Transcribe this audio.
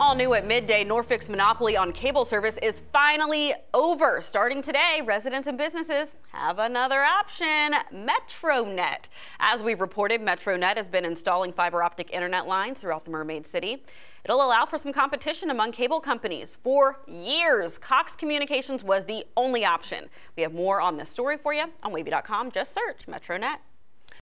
All new at midday, Norfolk's monopoly on cable service is finally over. Starting today, residents and businesses have another option, Metronet. As we've reported, Metronet has been installing fiber optic internet lines throughout the Mermaid City. It'll allow for some competition among cable companies. For years, Cox Communications was the only option. We have more on this story for you on WAVY.com. Just search Metronet.